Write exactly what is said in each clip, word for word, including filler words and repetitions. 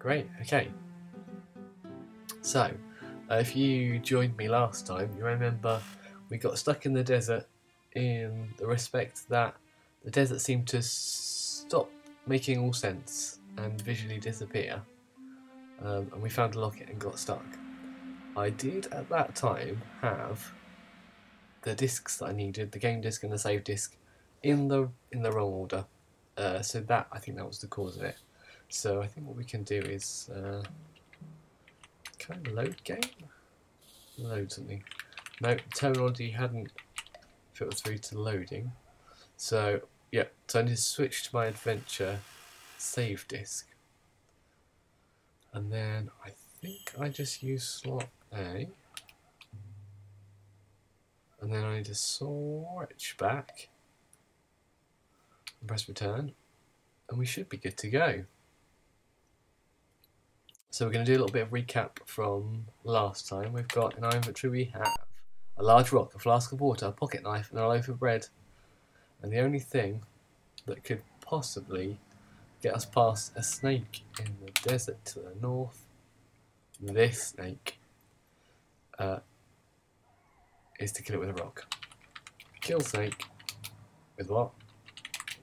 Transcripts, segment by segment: Great, okay. So, uh, if you joined me last time, you remember we got stuck in the desert in the respect that the desert seemed to stop making all sense and visually disappear. Um, and we found a locket and got stuck. I did at that time have the discs that I needed, the game disc and the save disc, in the in the wrong order. Uh, so that, I think that was the cause of it. So I think what we can do is, uh, can I load game? Load something. No, terminology hadn't filtered through to loading. So, yeah, so I need to switch to my adventure save disc. And then I think I just use slot A. And then I need to switch back and press return, and we should be good to go. So we're going to do a little bit of recap from last time. We've got in our inventory we have a large rock, a flask of water, a pocket knife and a loaf of bread, and the only thing that could possibly get us past a snake in the desert to the north, this snake, uh, is to kill it with a rock. Kill snake with what?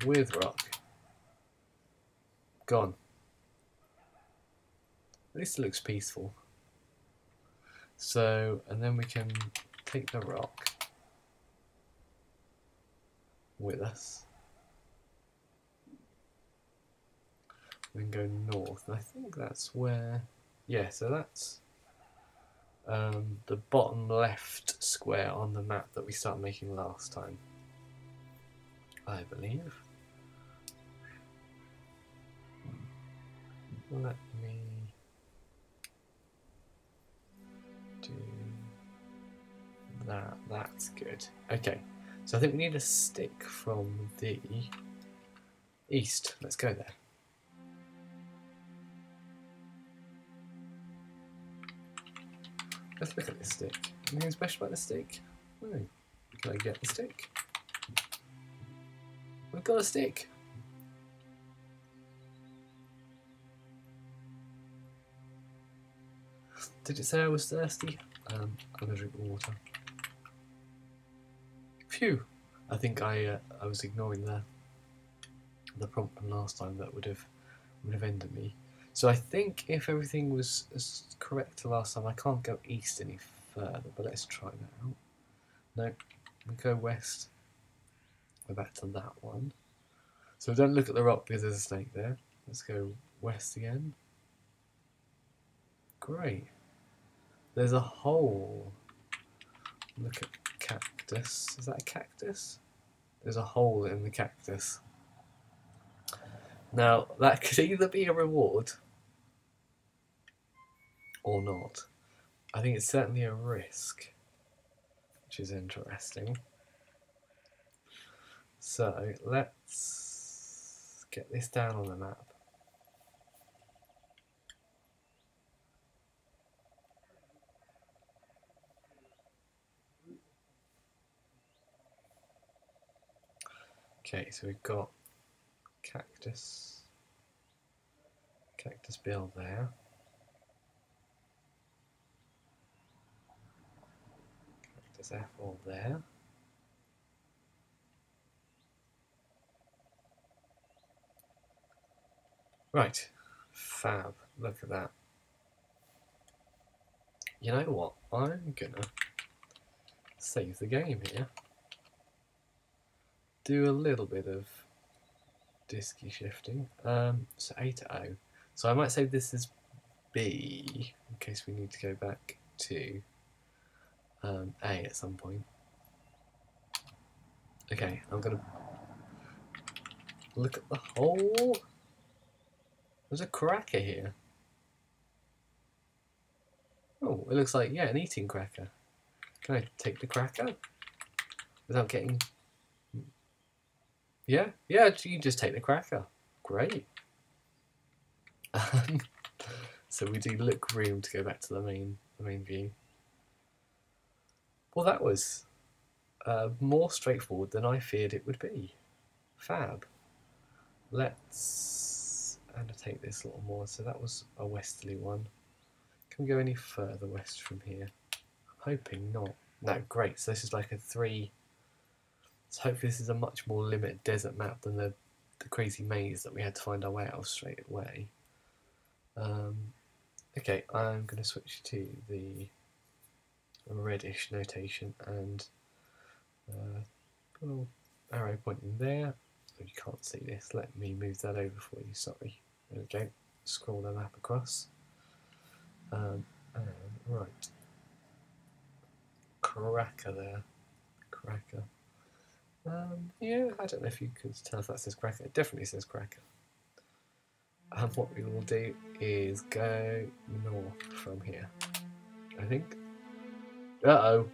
With rock. Gone. At least it looks peaceful. So, and then we can take the rock with us. Then go north. And I think that's where, yeah, so that's um, the bottom left square on the map that we started making last time, I believe. Let me do that. That's good. Okay, so I think we need a stick from the east. Let's go there. Let's look at this stick. Anything special about this stick? No. Can I get the stick? We've got a stick! Did it say I was thirsty? Um, I'm gonna drink water. Phew! I think I uh, I was ignoring the the prompt from last time that would have would have ended me. So I think if everything was correct to last time, I can't go east any further, but let's try that out. No, we go west. Go back to that one. So don't look at the rock because there's a snake there. Let's go west again. Great. There's a hole. Look at cactus. Is that a cactus? There's a hole in the cactus. Now, that could either be a reward or not. I think it's certainly a risk, which is interesting. So let's get this down on the map. Okay, so we've got cactus, cactus build there. Cactus F four there. Right, fab, look at that. You know what, I'm gonna save the game here. Do a little bit of disky shifting, um, so A to O. So I might save this as B, in case we need to go back to um, A at some point. Okay, I'm gonna look at the hole. There's a cracker here. Oh, it looks like, yeah, an eating cracker. Can I take the cracker? Without getting... Yeah, yeah, you just take the cracker. Great. So we do look room to go back to the main, the main view. Well, that was uh, more straightforward than I feared it would be. Fab. Let's... and take this a little more. So that was a westerly one. Can we go any further west from here? I'm hoping not. No, great. So this is like a three. So hopefully this is a much more limited desert map than the, the crazy maze that we had to find our way out of straight away. Um, okay, I'm going to switch to the reddish notation and uh, a little arrow pointing there. Oh, you can't see this. Let me move that over for you. Sorry. There we go. Scroll the map across. Um, and right. Cracker there. Cracker. Um, yeah, I don't know if you can tell if that says cracker. It definitely says cracker. And what we will do is go north from here, I think. Uh-oh.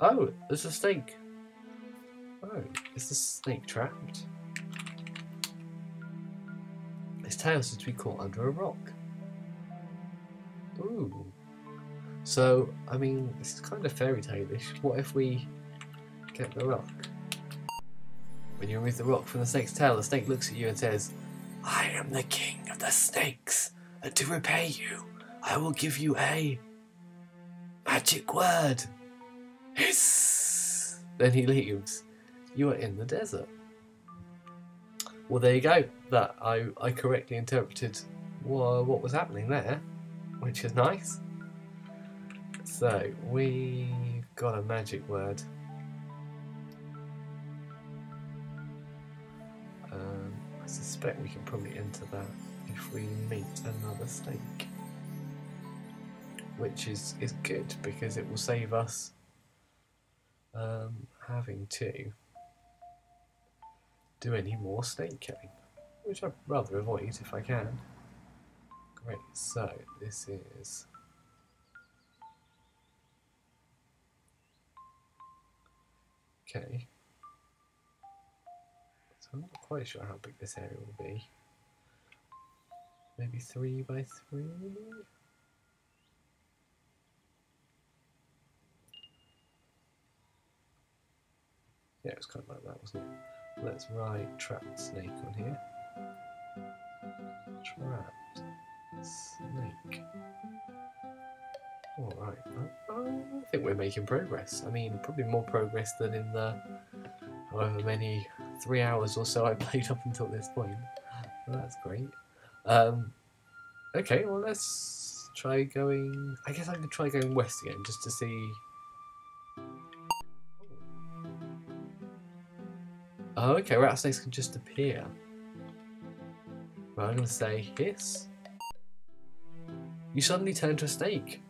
Oh, there's a snake. Oh, is the snake trapped? His tail seems to be caught under a rock. Ooh. So, I mean, this is kind of fairy tale-ish. What if we get the rock? When you remove the rock from the snake's tail, the snake looks at you and says, "I am the king of the snakes, and to repay you, I will give you a magic word. Hiss!" Then he leaves. You are in the desert. Well, there you go. That I, I correctly interpreted what was happening there, which is nice. So, we've got a magic word. Um, I suspect we can probably enter that if we meet another snake. Which is, is good, because it will save us um, having to do any more snake killing. Which I'd rather avoid if I can. Great, so this is... Okay, so I'm not quite sure how big this area will be. Maybe three by three? Yeah, it was kind of like that, wasn't it? Let's write trapped snake on here. Trapped snake. Alright, I think we're making progress. I mean, probably more progress than in the however many three hours or so I played up until this point. Well, that's great. Um, okay, well let's try going... I guess I could try going west again, just to see... Oh, okay, rat snakes can just appear. Well, I'm going to say hiss. You suddenly turn to a snake.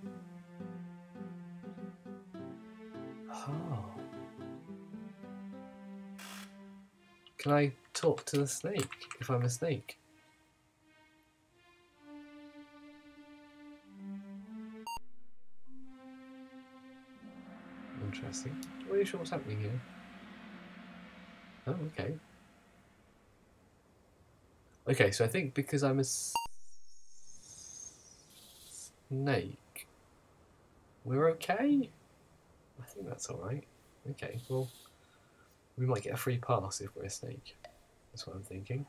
Can I talk to the snake, if I'm a snake? Interesting. I'm not really sure what's happening here. Oh, okay. Okay, so I think because I'm a s snake, we're okay? I think that's alright. Okay, well... We might get a free pass if we're a snake. That's what I'm thinking.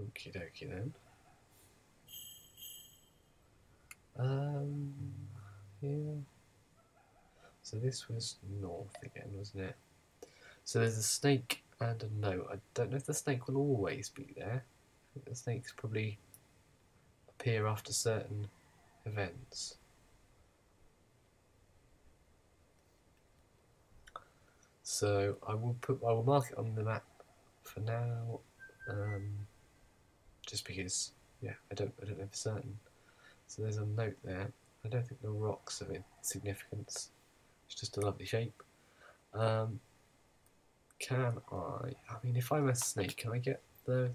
Okie dokie then. Um, yeah. So this was north again, wasn't it? So there's a snake and a note. I don't know if the snake will always be there. I think the snakes probably appear after certain events. So I will put I will mark it on the map for now, um, just because yeah I don't I don't know for certain. So there's a note there. I don't think the rocks are of significance. It's just a lovely shape. Um, can I? I mean, if I'm a snake, can I get the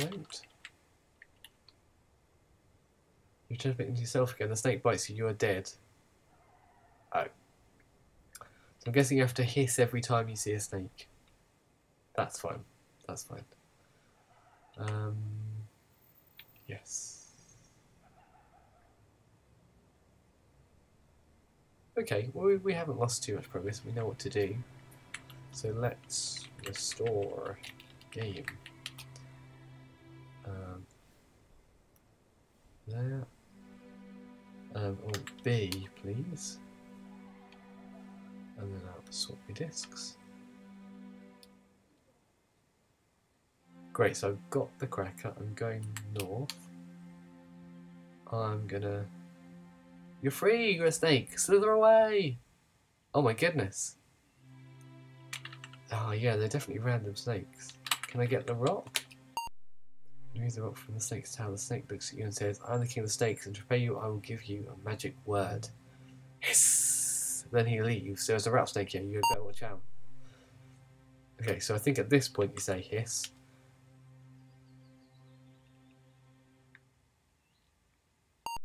note? You turn back into yourself again. The snake bites you. You are dead. Oh. I'm guessing you have to hiss every time you see a snake. That's fine. That's fine. Um, yes. Okay, well, we haven't lost too much progress. We know what to do. So let's restore game. Um, there. Um, or B, please. And then I'll sort my discs. Great, so I've got the cracker. I'm going north. I'm gonna... You're free, you're a snake! Slither away! Oh my goodness. Oh yeah, they're definitely random snakes. Can I get the rock? Remove the rock from the snake's tail. The snake looks at you and says, I'm the king of the snakes, and to repay you, I will give you a magic word. Hiss! Then he leaves. There's a rat snake here, you had better watch out. Okay, so I think at this point you say hiss.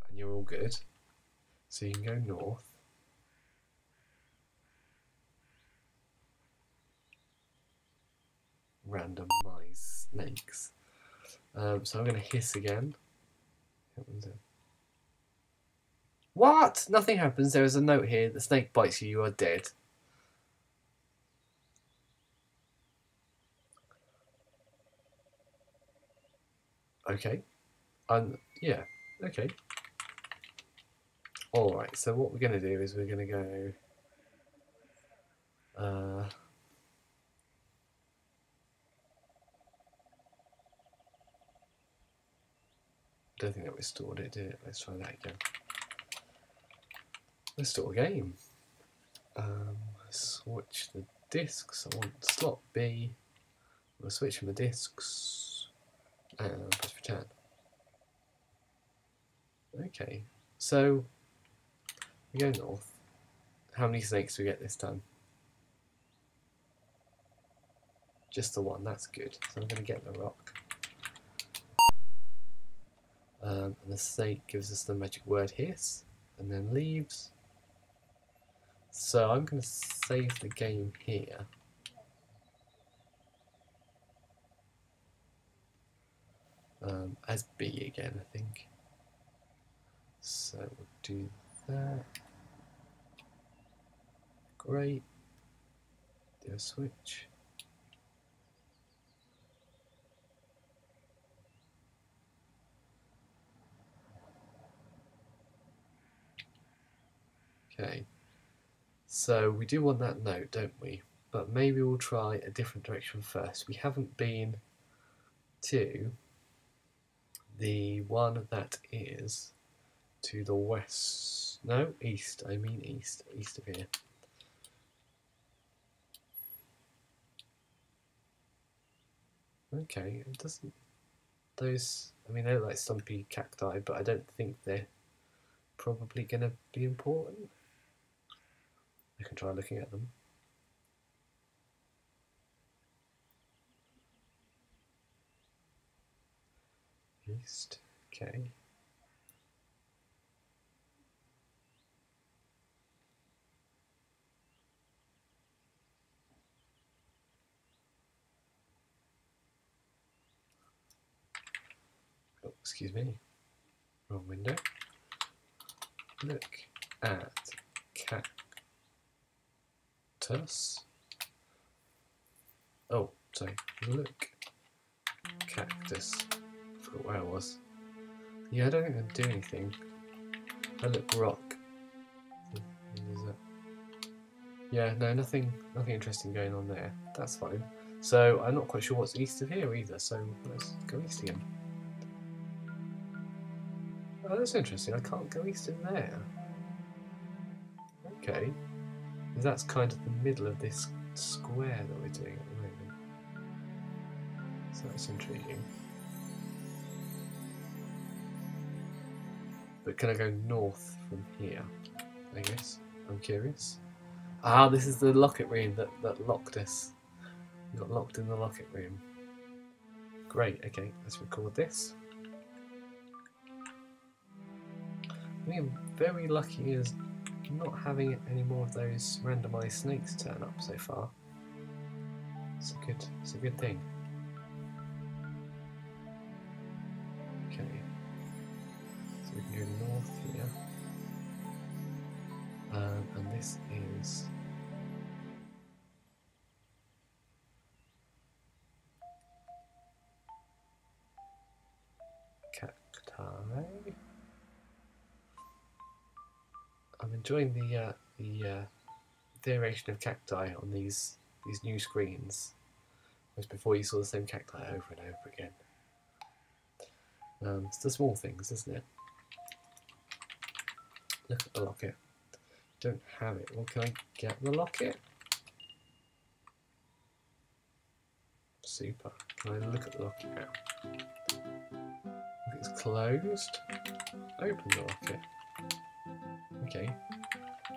And you're all good. So you can go north. Randomize snakes. Um, so I'm going to hiss again. What? Nothing happens. There is a note here. The snake bites you. You are dead. Okay. Um, yeah. Okay. Alright, so what we're going to do is we're going to go... Uh, don't think that restored it, did it? Let's try that again. Restore game. Um, switch the discs. I want slot B. We'll switch the discs. And press return. Okay, so... We go north. How many snakes do we get this time? Just the one, that's good. So I'm going to get the rock. Um, and the snake gives us the magic word hiss, and then leaves. So I'm going to save the game here. Um, as B again, I think. So we'll do that. Great. Do a switch. Okay. So we do want that note, don't we? But maybe we'll try a different direction first. We haven't been to the one that is to the west. No, east. I mean east. East of here. Okay, it doesn't... Those... I mean, they're like stumpy cacti, but I don't think they're probably going to be important. I can try looking at them. East. Okay. Excuse me, wrong window. Look at cactus. Oh, sorry. Look, cactus. I forgot where I was. Yeah, I don't think I'd do anything. I look rock. Yeah, no, nothing, nothing interesting going on there. That's fine. So I'm not quite sure what's east of here either. So let's go east again. Oh, that's interesting, I can't go east in there. Okay. That's kind of the middle of this square that we're doing at the moment. So that's intriguing. But can I go north from here? I guess. I'm curious. Ah, this is the locket room that, that locked us. We got locked in the locket room. Great, okay, let's record this. We're very lucky as not having any more of those randomised snakes turn up so far. It's a good, it's a good thing. Okay, so we can go north here. Um, and this is cacti. I'm enjoying the uh, the uh, variation of cacti on these these new screens. Whereas before you saw the same cacti over and over again. Um, it's the small things, isn't it? Look at the locket. Don't have it. Well, can I get the locket? Super. Can I look at the locket now? If it's closed, open the locket. Okay.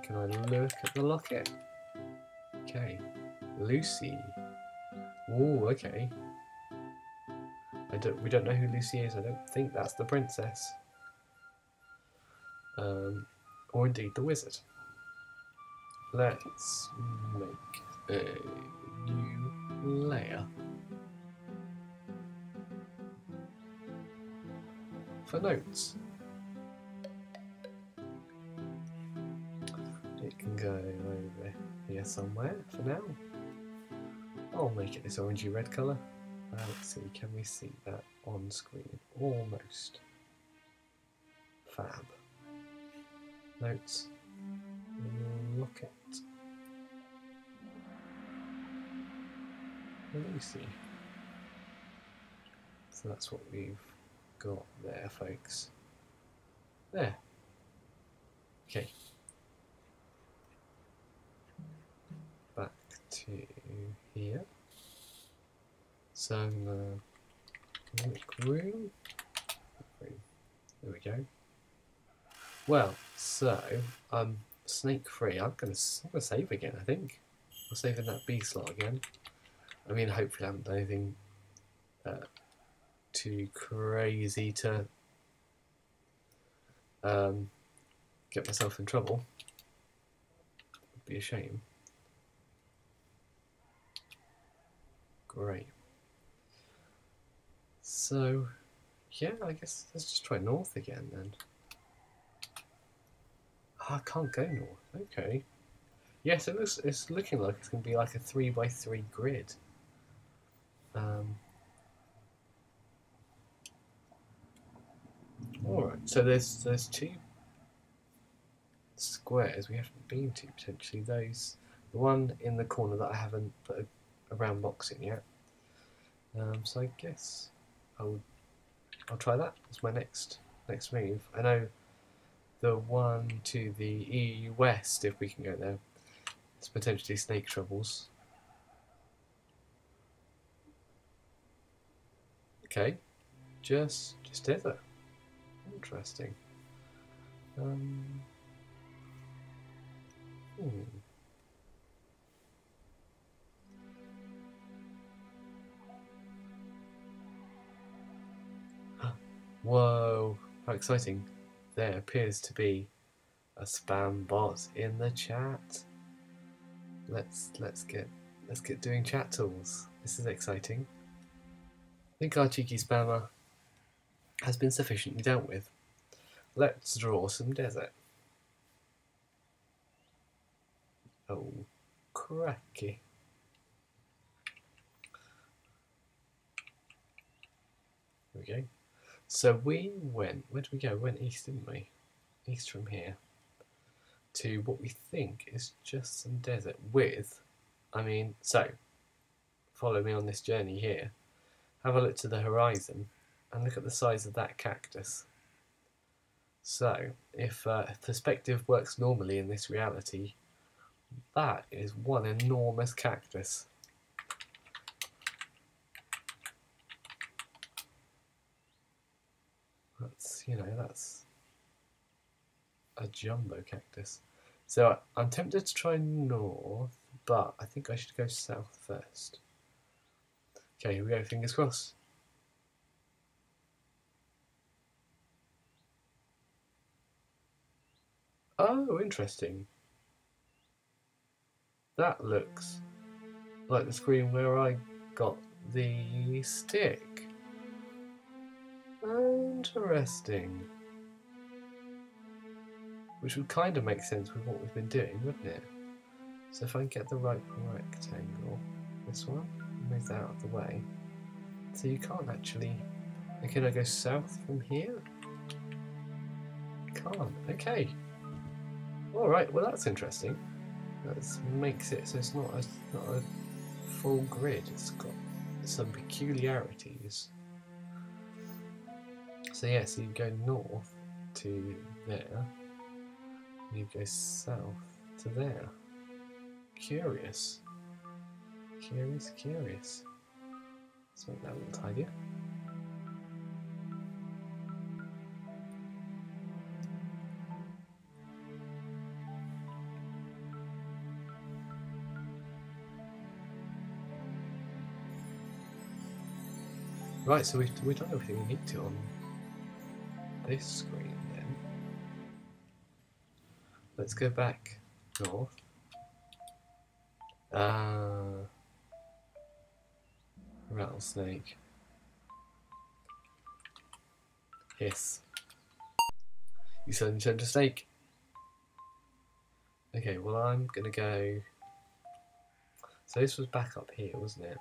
Can I look at the locket? Okay. Lucy. Ooh, okay. I don't, we don't know who Lucy is. I don't think that's the princess. Um, or indeed the wizard. Let's make a new layer. For notes. It can go over here somewhere for now. I'll make it this orangey red colour. Uh, let's see, can we see that on screen? Almost. Fab. Notes. Look at. Let me see. So that's what we've got there, folks. There. Okay. Back to here. So I'm going to make room. There we go. Well, so I'm snake free. I'm going to I'm gonna save again, I think. I'm saving that B slot again. I mean, hopefully I haven't done anything uh, too crazy to um, get myself in trouble. It'd be a shame. Great. So, yeah, I guess let's just try north again then. Oh, I can't go north. Okay. Yes, it looks. It's looking like it's going to be like a three by three grid. Um. All right. So there's there's two squares we haven't been to potentially. Those the one in the corner that I haven't put a, a round box in yet. Um. So I guess. I'll, I'll try that as my next next move. I know the one to the E U West, if we can go there, it's potentially snake troubles. Okay, just just did that. Interesting. Um, hmm. Whoa, how exciting. There appears to be a spam bot in the chat. Let's let's get let's get doing chat tools. This is exciting. I think our cheeky spammer has been sufficiently dealt with. Let's draw some desert. Oh cracky. There we go. So we went, where did we go? We went east, didn't we? East from here to what we think is just some desert with, I mean, so follow me on this journey here. Have a look to the horizon and look at the size of that cactus. So if uh, perspective works normally in this reality, that is one enormous cactus. That's, you know, that's a jumbo cactus. So I'm tempted to try north, but I think I should go south first. Okay, here we go, fingers crossed. Oh, interesting. That looks like the screen where I got the stick. Interesting. which would kind of make sense with what we've been doing, wouldn't it? So if I can get the right rectangle, this one, move that out of the way. So you can't actually... And can I go south from here? Can't. Okay. Alright, well that's interesting. That makes it so it's not a, not a full grid, it's got some peculiarities. So yeah, so you go north to there, and you go south to there. Curious. Curious, curious. Let's make that a little tidier. Right, so we've, we've done everything we need to on this screen then. Let's go back north. Uh, rattlesnake. Hiss. You suddenly turned to snake. Okay, well I'm gonna go... So this was back up here, wasn't it?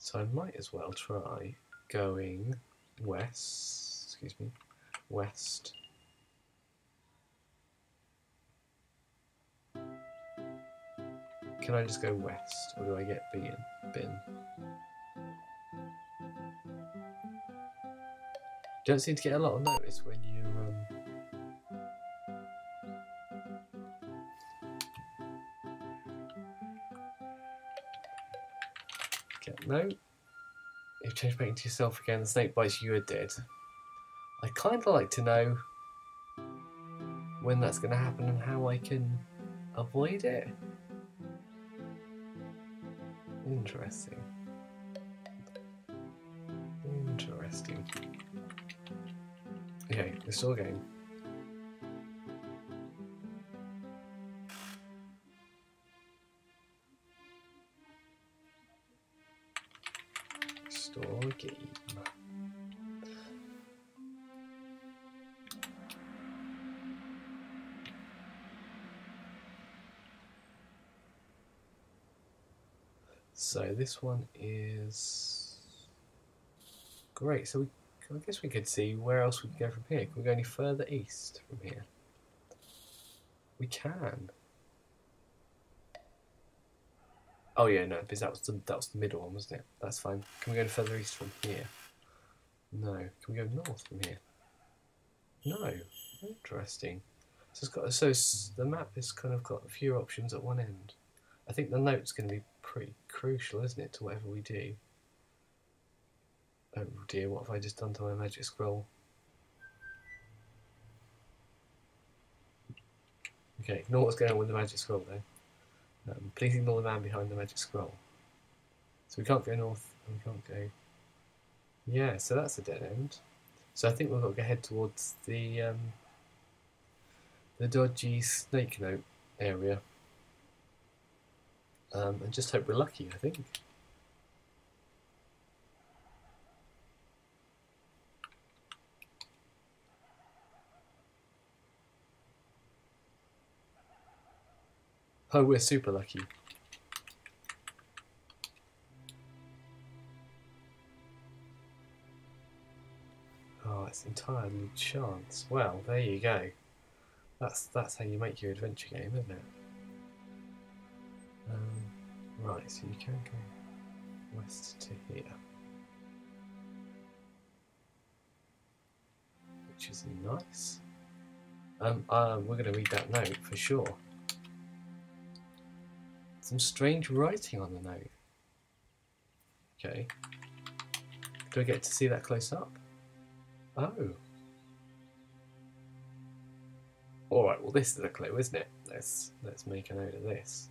So I might as well try going west, excuse me, west. Can I just go west, or do I get bin? bin? Don't seem to get a lot of notice when you um... get no. You've changed back into yourself again, the snake bites you are dead. I kind of like to know when that's going to happen and how I can avoid it. Interesting. Interesting. Okay, we're still going. Store game. So this one is great. So we, I guess we could see where else we can go from here. Can we go any further east from here? We can. Oh yeah, no, because that was the that was the middle one, wasn't it? That's fine. Can we go further east from here? No. Can we go north from here? No. Interesting. So it's got so the map has kind of got a few options at one end. I think the note's going to be pretty crucial, isn't it, to whatever we do? Oh dear, what have I just done to my magic scroll? Okay, ignore what's going on with the magic scroll though. Um, please ignore the man behind the magic scroll. So we can't go north, and we can't go... Yeah, so that's a dead end. So I think we've got to go head towards the um, the dodgy snake note area. Um, and just hope we're lucky, I think. Oh, we're super lucky. Oh, it's entirely chance. Well, there you go. That's that's how you make your adventure game, isn't it? Um, right, so you can go west to here, which is nice. Um, uh, we're going to read that note for sure. Some strange writing on the note. Okay. Do I get to see that close up? Oh. Alright, well this is a clue, isn't it? Let's let's make a note of this.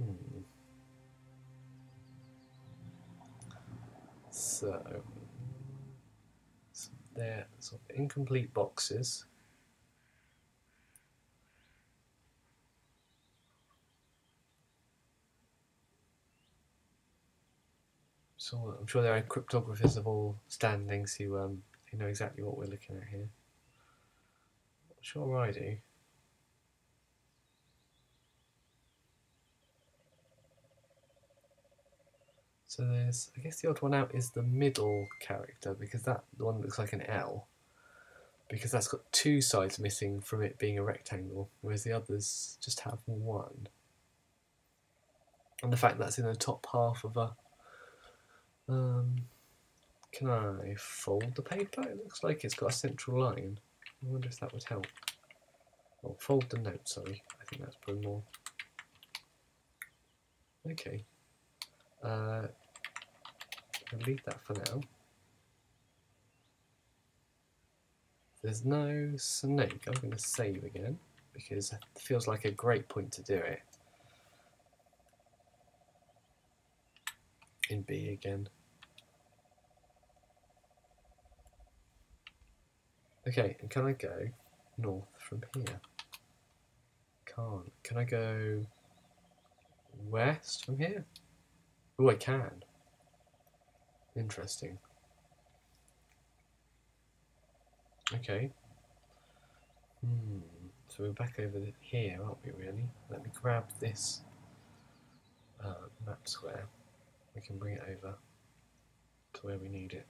Hmm. So they're sort of incomplete boxes. all, I'm sure there are cryptographers of all standings who, um, who know exactly what we're looking at here. Not sure I do. So there's, I guess the odd one out is the middle character, because that the one that looks like an L, because that's got two sides missing from it being a rectangle, whereas the others just have one. And the fact that's in the top half of a... Um, can I fold the paper? It looks like it's got a central line. I wonder if that would help. Oh, fold the note, sorry. I think that's probably more... Okay. Uh, I'll leave that for now. There's no snake. I'm going to save again because it feels like a great point to do it. In B again. Okay, and can I go north from here? Can't. Can I go west from here? Oh, I can. Interesting. Okay. Hmm. So we're back over here, aren't we, really? Let me grab this uh, map square. We can bring it over to where we need it.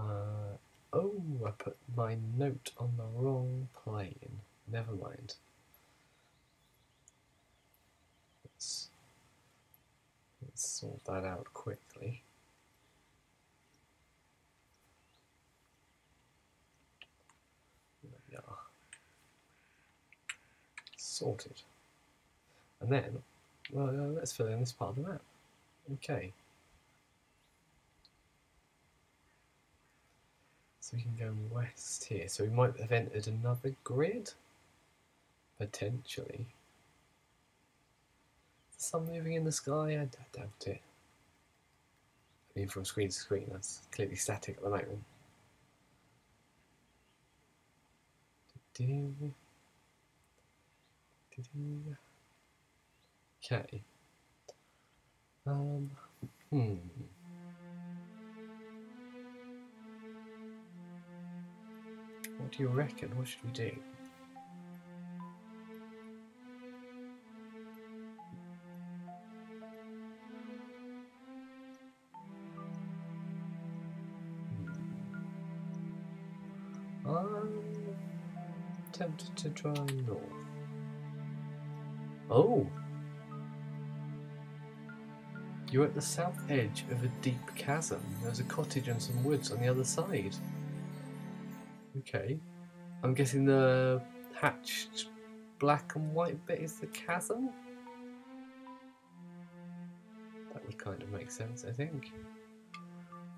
Uh, oh, I put my note on the wrong plane. Never mind. Let's, let's sort that out quickly. There we are. Sorted. And then, well, uh, let's fill in this part of the map. Okay. So we can go west here, so we might have entered another grid? Potentially. Is some moving in the sky? I, I doubt it. I mean, from screen to screen, that's clearly static at the moment. Okay. Um, hmm. What do you reckon? What should we do? I'm tempted to try north. Oh! You're at the south edge of a deep chasm. There's a cottage and some woods on the other side. Okay, I'm guessing the hatched black and white bit is the chasm? That would kind of make sense, I think.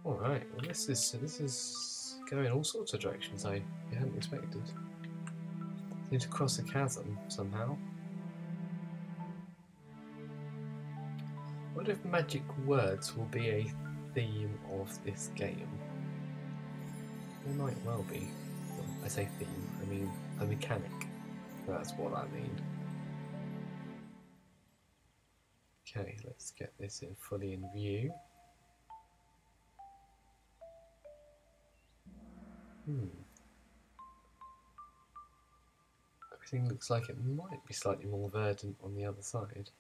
Alright, well this is this is going all sorts of directions I hadn't expected. Need to cross a chasm somehow. What if magic words will be a theme of this game? They might well be. I say theme, I mean a mechanic. That's what I mean. Okay, let's get this in fully in view. Hmm. Everything looks like it might be slightly more verdant on the other side.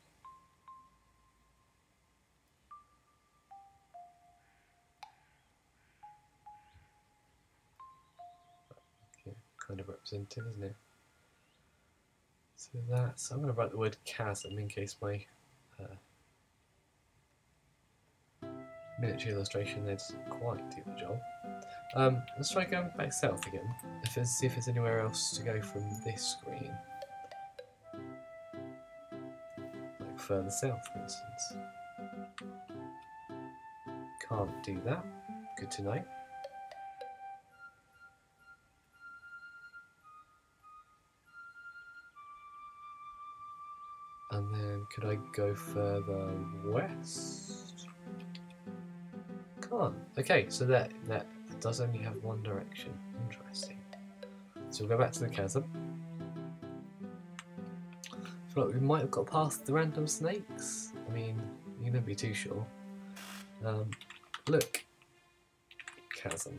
Kind of representative, isn't it? So that's, I'm going to write the word chasm in case my uh, miniature illustration didn't quite do the job. Um, let's try going back south again, if there's, see if there's anywhere else to go from this screen. Like further south, for instance. Can't do that. Good to know. And then, could I go further west? can't. Okay, so that, that does only have one direction. Interesting. So we'll go back to the chasm. I feel like we might have got past the random snakes. I mean, you never be too sure. Um, look. Chasm.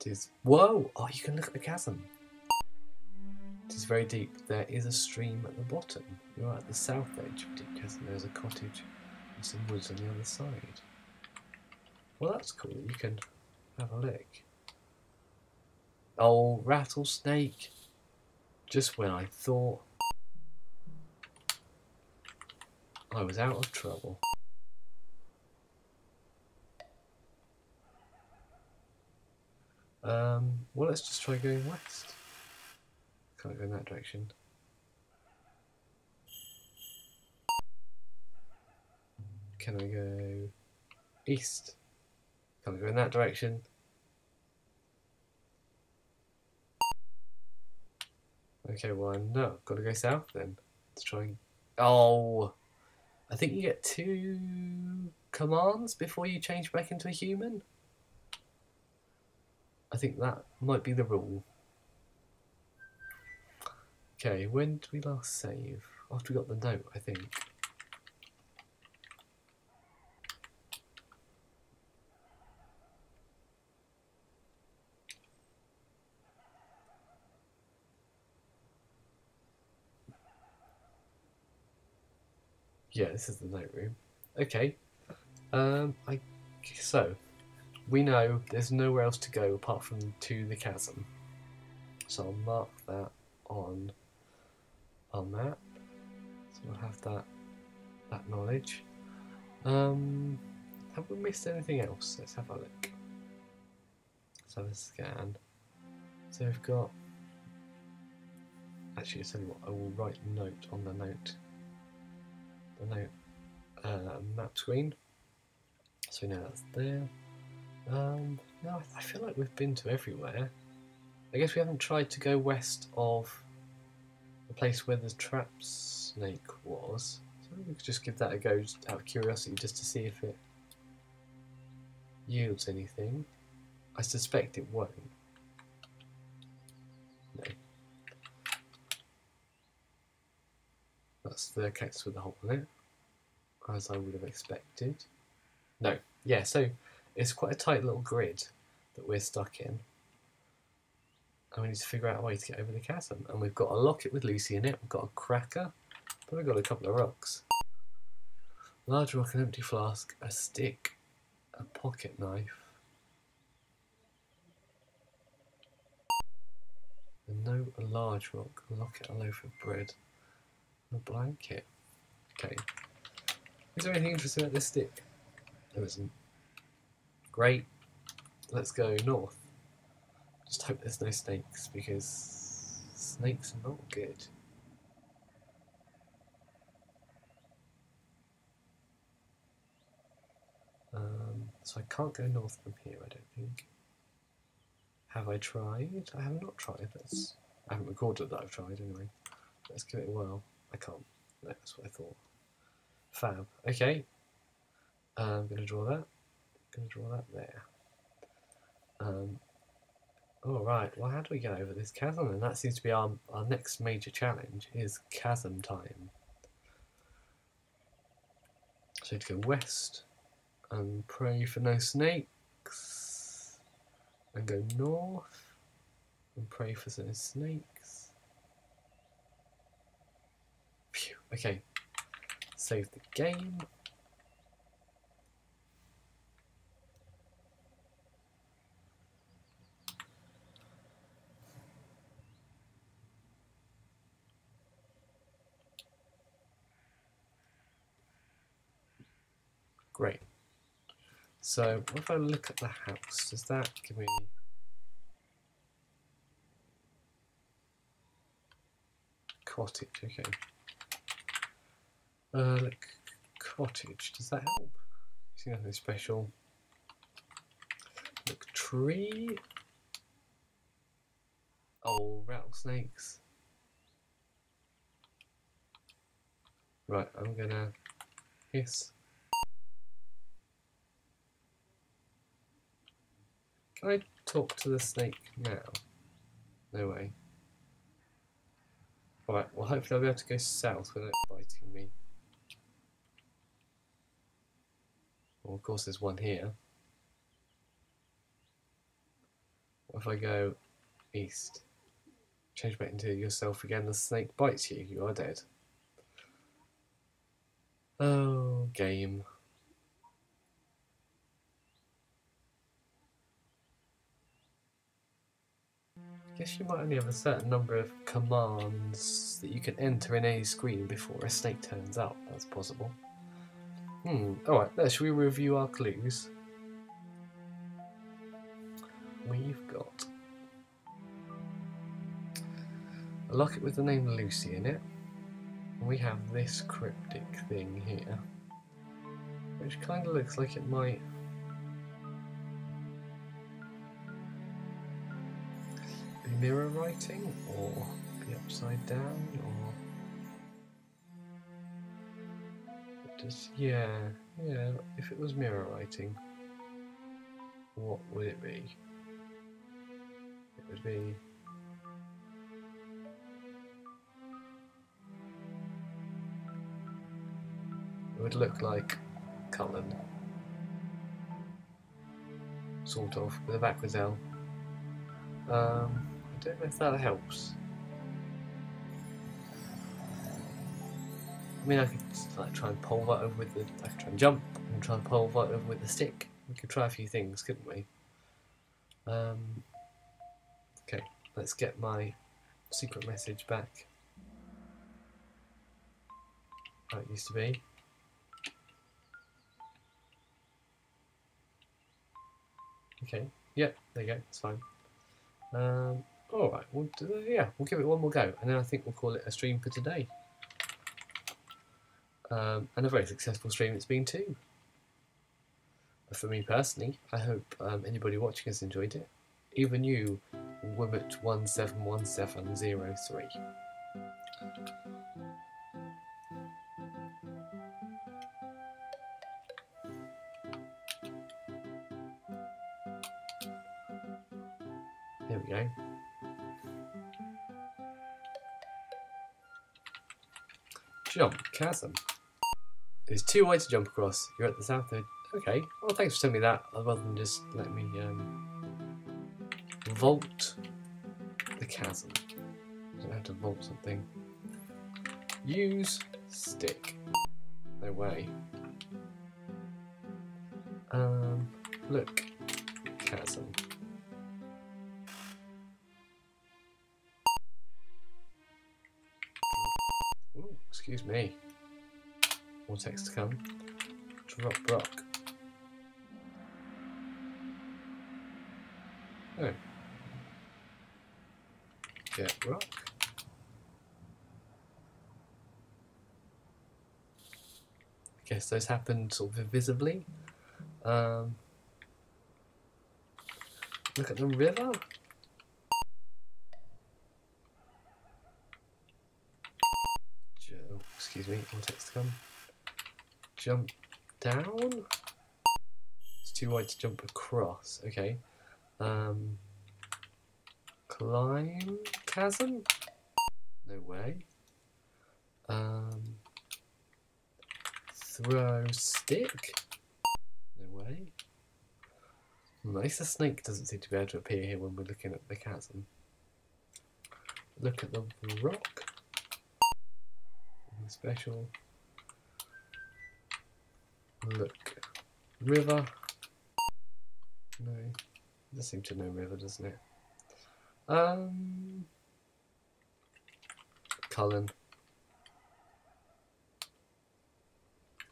It is... Whoa! Oh, you can look at the chasm. It is very deep. There is a stream at the bottom. You are at the south edge of the deep chasm. There is a cottage and some woods on the other side. Well, that's cool. You can have a look. Oh, rattlesnake! Just when I thought I was out of trouble. Um, well, let's just try going west. Can't go in that direction. Can I go east? Can't go in that direction. Okay, well, no, I've got to go south then. Let's try and... Oh! I think you get two commands before you change back into a human. I think that might be the rule. Okay, when did we last save? After we got the note, I think. Yeah, this is the note room. Okay. Um, I so we know there's nowhere else to go apart from to the chasm. So I'll mark that on our map. So we'll have that that knowledge. Um, have we missed anything else? Let's have a look. Let's have a scan. So we've got. Actually, I'll tell you what. I will write note on the note. No uh, map screen, so we know that's there. Um, no, I feel like we've been to everywhere. I guess we haven't tried to go west of the place where the trap snake was, so we could just give that a go just out of curiosity, just to see if it yields anything. I suspect it won't. No. That's the cactus with the hole in it, as I would have expected. No, yeah, so it's quite a tight little grid that we're stuck in. And we need to figure out a way to get over the chasm. And we've got a locket with Lucy in it, we've got a cracker, but we've got a couple of rocks. Large rock, an empty flask, a stick, a pocket knife. And no, a large rock, a locket, a loaf of bread. A blanket. Okay. Is there anything interesting about this stick? There isn't. Great. Let's go north. Just hope there's no snakes, because snakes are not good. Um, so I can't go north from here, I don't think. Have I tried? I have not tried. That's, I haven't recorded that I've tried anyway. Let's give it a whirl. I can't. No, that's what I thought. Fab. Okay. Uh, I'm going to draw that. I'm going to draw that there. Um, Alright, well, how do we get over this chasm? And that seems to be our, our next major challenge, is chasm time. So to go west, and pray for no snakes, and go north, and pray for no snakes. Okay, save the game. Great. So, what if I look at the house? Does that give me... Cottage, okay. Uh, look, cottage, does that help? See, nothing special. Look, tree. Oh, rattlesnakes. Right, I'm gonna hiss. Can I talk to the snake now? No way. Right, well hopefully I'll be able to go south without biting me. Well, of course there's one here. What if I go east? Change back into yourself again, the snake bites you, you are dead. Oh, game. I guess you might only have a certain number of commands that you can enter in any screen before a snake turns up. That's possible. Hmm, alright, there, shall we review our clues? We've got a locket with the name Lucy in it. We have this cryptic thing here, which kind of looks like it might... mirror writing, or be upside down, or just yeah, yeah. If it was mirror writing, what would it be? It would be it would look like Cullen, sort of, with a backwards L. Um. I don't know if that helps. I mean, I could like try and pole vault over with the. I could try and jump and try and pole vault over with the stick. We could try a few things, couldn't we? Um, okay, let's get my secret message back. How it used to be. Okay. Yep. Yeah, there you go. It's fine. Um, Alright, we'll do, yeah, we'll give it one more go, and then I think we'll call it a stream for today. Um, and a very successful stream it's been too. But for me personally, I hope um, anybody watching has enjoyed it. Even you, Wimmett one seven one seven zero three. There we go. Jump chasm. There's two ways to jump across. You're at the south end. Okay. Well, thanks for telling me that. Rather than just let me um, vault the chasm. I don't have to vault something. Use stick. No way. Um. Look, chasm. Excuse me. More text to come. Drop rock. Oh. Get rock. I guess those happen sort of invisibly. Um, look at the river. Excuse me, more text to come. Jump down? It's too wide to jump across, okay. Um, climb chasm? No way. Um, throw stick? No way. Hmm, at least the snake doesn't seem to be able to appear here when we're looking at the chasm. Look at the rock. Special look river. No, it does seem to know river, doesn't it? Um, Cullen.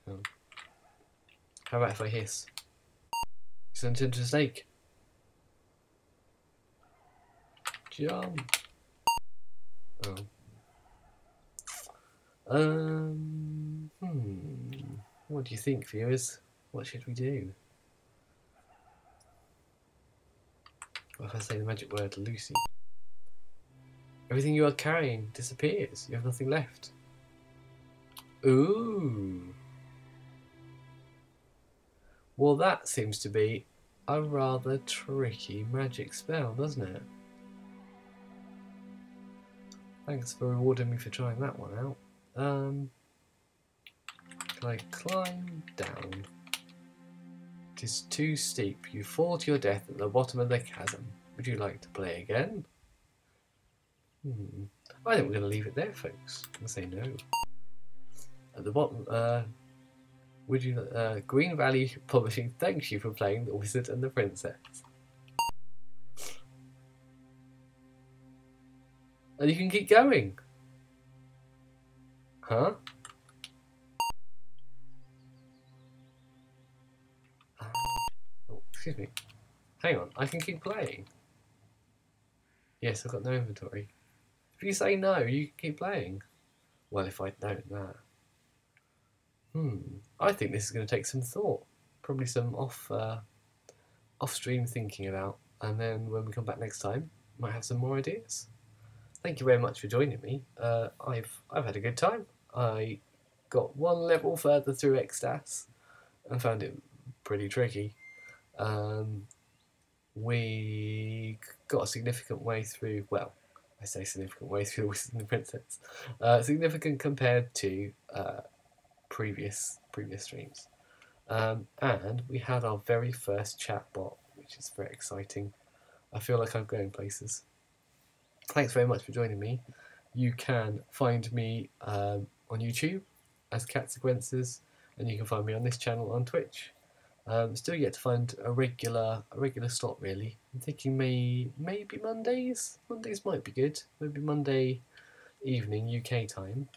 Um, how about if I hiss? Sent into a snake. Jump. Oh. Um, hmm, what do you think, viewers? What should we do? Well, if I say the magic word, Lucy? Everything you are carrying disappears. You have nothing left. Ooh. Well, that seems to be a rather tricky magic spell, doesn't it? Thanks for rewarding me for trying that one out. Um, can I climb down? It is too steep. You fall to your death at the bottom of the chasm. Would you like to play again? Hmm. I think we're going to leave it there, folks. I'm going to say no. At the bottom, uh, would you, uh, Green Valley Publishing thanks you for playing The Wizard and the Princess. And you can keep going. Huh? Uh, oh, excuse me. Hang on, I can keep playing. Yes, I've got no inventory. If you say no, you can keep playing. Well, if I'd known that. Hmm, I think this is going to take some thought. Probably some off, uh, off-stream thinking about. And then when we come back next time, might have some more ideas. Thank you very much for joining me. Uh, I've I've had a good time. I got one level further through Extase and found it pretty tricky. Um, we got a significant way through. Well, I say significant way through The Wizard and the Princess. Uh, significant compared to uh, previous previous streams. Um, and we had our very first chatbot, which is very exciting. I feel like I'm going places. Thanks very much for joining me. You can find me um, on YouTube as Cat Sequences, and you can find me on this channel on Twitch. Um, still yet to find a regular a regular slot really. I'm thinking may, maybe Mondays? Mondays might be good. Maybe Monday evening U K time.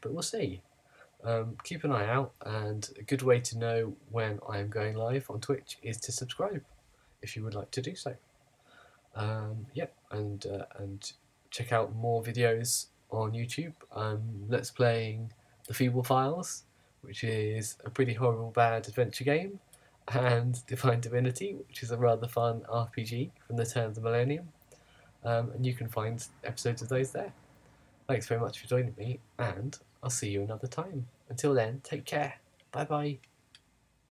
But we'll see. Um, keep an eye out, and a good way to know when I am going live on Twitch is to subscribe if you would like to do so. Um, yeah, and uh, and check out more videos on YouTube. Um, let's playing The Feeble Files, which is a pretty horrible bad adventure game, and Divine Divinity, which is a rather fun R P G from the turn of the millennium. Um, and you can find episodes of those there. Thanks very much for joining me, and I'll see you another time. Until then, take care. Bye bye.